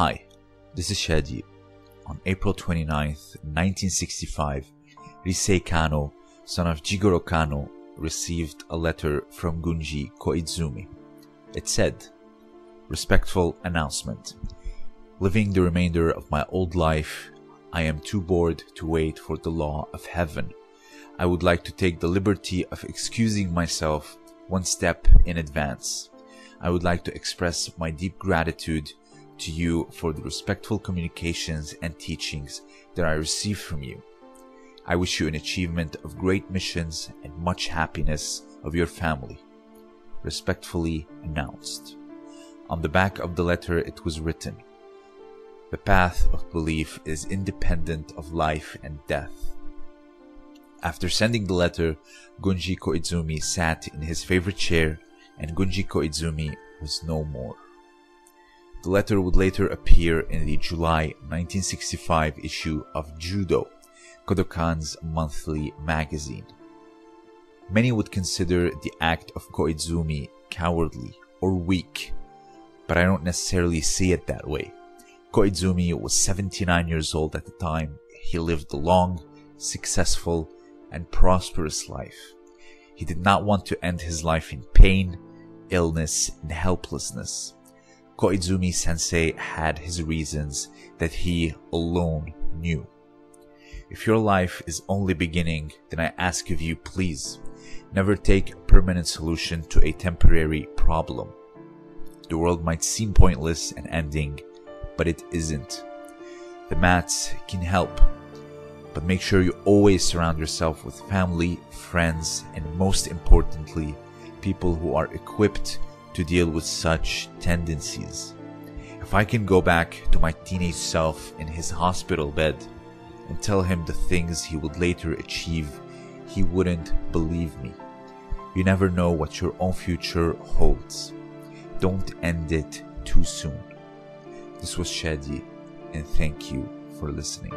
Hi, this is Shady. On April 29th, 1965, Risei Kano, son of Jigoro Kano, received a letter from Gunji Koizumi. It said, "Respectful announcement. Living the remainder of my old life, I am too bored to wait for the law of heaven. I would like to take the liberty of excusing myself one step in advance. I would like to express my deep gratitude to you for the respectful communications and teachings that I received from you. I wish you an achievement of great missions and much happiness of your family. Respectfully announced." On the back of the letter it was written, "The path of belief is independent of life and death." After sending the letter, Gunji Koizumi sat in his favorite chair, and Gunji Koizumi was no more. The letter would later appear in the July 1965 issue of Judo, Kodokan's monthly magazine. Many would consider the act of Koizumi cowardly or weak, but I don't necessarily see it that way. Koizumi was 79 years old at the time. He lived a long, successful, and prosperous life. He did not want to end his life in pain, illness, and helplessness. Koizumi sensei had his reasons that he alone knew. If your life is only beginning, then I ask of you, please, never take a permanent solution to a temporary problem. The world might seem pointless and ending, but it isn't. The mats can help, but make sure you always surround yourself with family, friends, and most importantly, people who are equipped to deal with such tendencies. If I can go back to my teenage self in his hospital bed and tell him the things he would later achieve, he wouldn't believe me. You never know what your own future holds. Don't end it too soon. This was Shadi, and thank you for listening.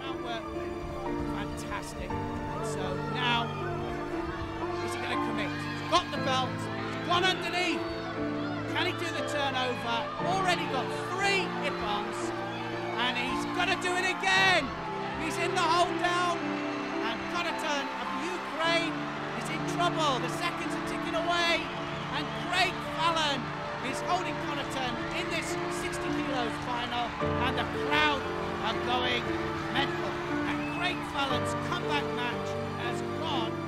That worked fantastic. So now, is he going to commit? He's got the belt, he's gone underneath. Can he do the turnover? Already got three hip bumps. And he's gonna do it again! He's in the hold down, and Connerton of Ukraine is in trouble. The seconds are ticking away, and Craig Fallon is holding Connerton in this 60 kilos final, and the crowd are going mental. And Craig Fallon's comeback match has gone